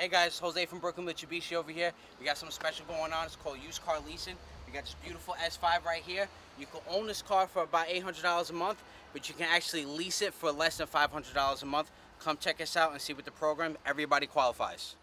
Hey guys, Jose from Brooklyn Mitsubishi over here. We got something special going on. It's called used car leasing. We got this beautiful S5 right here. You can own this car for about $800 a month, but you can actually lease it for less than $500 a month. Come check us out and see what the program. Everybody qualifies.